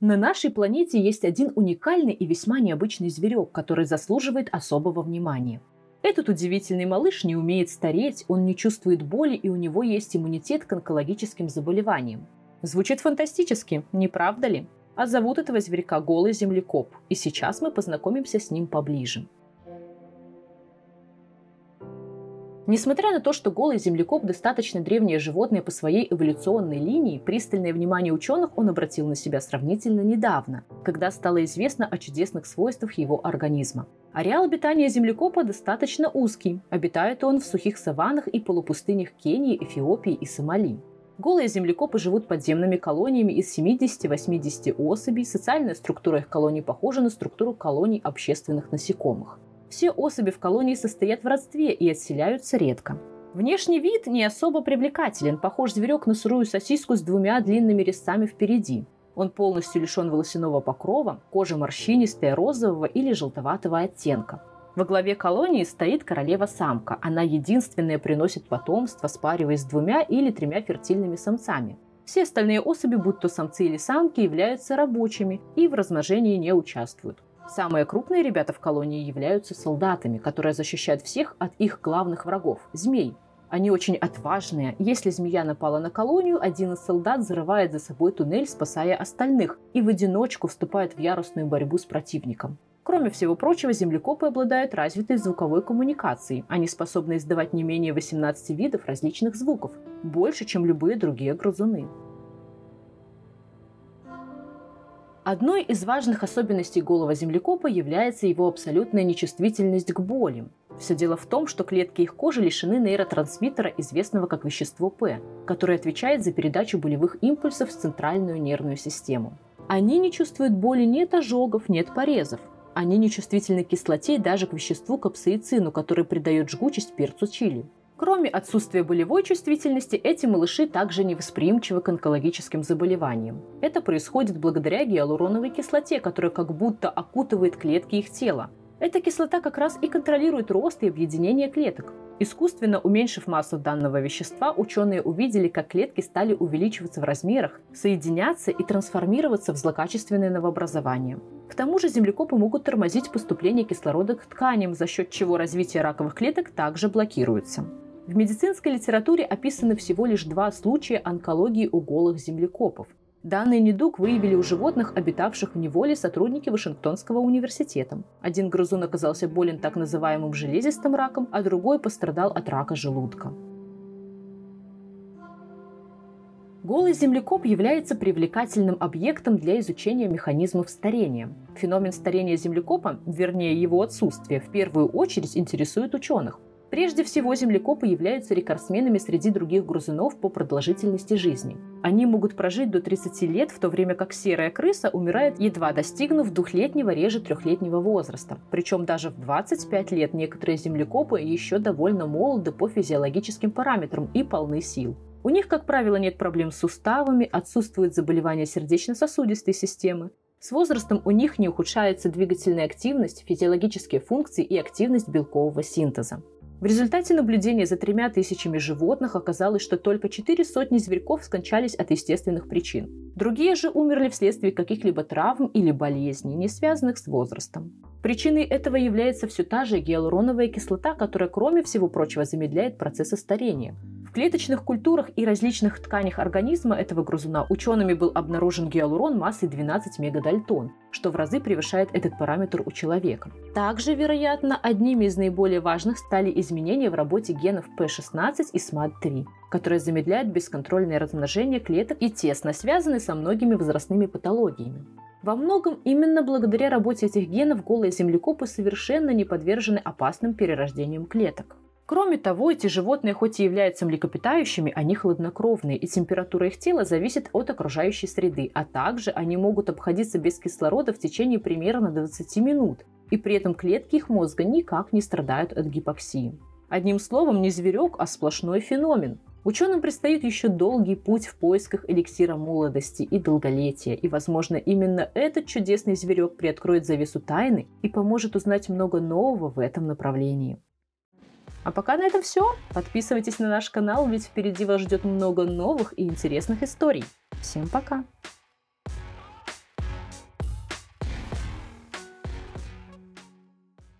На нашей планете есть один уникальный и весьма необычный зверек, который заслуживает особого внимания. Этот удивительный малыш не умеет стареть, он не чувствует боли и у него есть иммунитет к онкологическим заболеваниям. Звучит фантастически, не правда ли? А зовут этого зверька голый землекоп, и сейчас мы познакомимся с ним поближе. Несмотря на то, что голый землекоп достаточно древнее животное по своей эволюционной линии, пристальное внимание ученых он обратил на себя сравнительно недавно, когда стало известно о чудесных свойствах его организма. Ареал обитания землекопа достаточно узкий, обитает он в сухих саваннах и полупустынях Кении, Эфиопии и Сомали. Голые землекопы живут подземными колониями из 70-80 особей, социальная структура их колоний похожа на структуру колоний общественных насекомых. Все особи в колонии состоят в родстве и отселяются редко. Внешний вид не особо привлекателен, похож зверек на сырую сосиску с двумя длинными резцами впереди. Он полностью лишен волосяного покрова, кожа морщинистая, розового или желтоватого оттенка. Во главе колонии стоит королева-самка. Она единственная приносит потомство, спариваясь с двумя или тремя фертильными самцами. Все остальные особи, будь то самцы или самки, являются рабочими и в размножении не участвуют. Самые крупные ребята в колонии являются солдатами, которые защищают всех от их главных врагов – змей. Они очень отважные. Если змея напала на колонию, один из солдат зарывает за собой туннель, спасая остальных, и в одиночку вступает в яростную борьбу с противником. Кроме всего прочего, землекопы обладают развитой звуковой коммуникацией. Они способны издавать не менее 18 видов различных звуков, больше, чем любые другие грызуны. Одной из важных особенностей голого землекопа является его абсолютная нечувствительность к боли. Все дело в том, что клетки их кожи лишены нейротрансмиттера, известного как вещество П, который отвечает за передачу болевых импульсов в центральную нервную систему. Они не чувствуют боли, нет ожогов, нет порезов. Они не чувствительны к кислоте и даже к веществу капсаицину, который придает жгучесть перцу чили. Кроме отсутствия болевой чувствительности, эти малыши также невосприимчивы к онкологическим заболеваниям. Это происходит благодаря гиалуроновой кислоте, которая как будто окутывает клетки их тела. Эта кислота как раз и контролирует рост и объединение клеток. Искусственно уменьшив массу данного вещества, ученые увидели, как клетки стали увеличиваться в размерах, соединяться и трансформироваться в злокачественные новообразования. К тому же землекопы могут тормозить поступление кислорода к тканям, за счет чего развитие раковых клеток также блокируется. В медицинской литературе описаны всего лишь 2 случая онкологии у голых землекопов. Данный недуг выявили у животных, обитавших в неволе, сотрудники Вашингтонского университета. Один грызун оказался болен так называемым железистым раком, а другой пострадал от рака желудка. Голый землекоп является привлекательным объектом для изучения механизмов старения. Феномен старения землекопа, вернее его отсутствие, в первую очередь интересует ученых. Прежде всего, землекопы являются рекордсменами среди других грызунов по продолжительности жизни. Они могут прожить до 30 лет, в то время как серая крыса умирает, едва достигнув двухлетнего, реже трехлетнего возраста. Причем даже в 25 лет некоторые землекопы еще довольно молоды по физиологическим параметрам и полны сил. У них, как правило, нет проблем с суставами, отсутствуют заболевания сердечно-сосудистой системы. С возрастом у них не ухудшается двигательная активность, физиологические функции и активность белкового синтеза. В результате наблюдения за 3000 животных оказалось, что только 4 сотни зверьков скончались от естественных причин. Другие же умерли вследствие каких-либо травм или болезней, не связанных с возрастом. Причиной этого является все та же гиалуроновая кислота, которая, кроме всего прочего, замедляет процессы старения. В клеточных культурах и различных тканях организма этого грызуна учеными был обнаружен гиалурон массой 12 мегадальтон, что в разы превышает этот параметр у человека. Также, вероятно, одними из наиболее важных стали изменения в работе генов P16 и SMAD3, которые замедляют бесконтрольное размножение клеток и тесно связаны со многими возрастными патологиями. Во многом именно благодаря работе этих генов голые землекопы совершенно не подвержены опасным перерождениям клеток. Кроме того, эти животные хоть и являются млекопитающими, они хладнокровные, и температура их тела зависит от окружающей среды, а также они могут обходиться без кислорода в течение примерно 20 минут, и при этом клетки их мозга никак не страдают от гипоксии. Одним словом, не зверек, а сплошной феномен. Ученым предстоит еще долгий путь в поисках эликсира молодости и долголетия, и, возможно, именно этот чудесный зверек приоткроет завесу тайны и поможет узнать много нового в этом направлении. А пока на этом все. Подписывайтесь на наш канал, ведь впереди вас ждет много новых и интересных историй. Всем пока!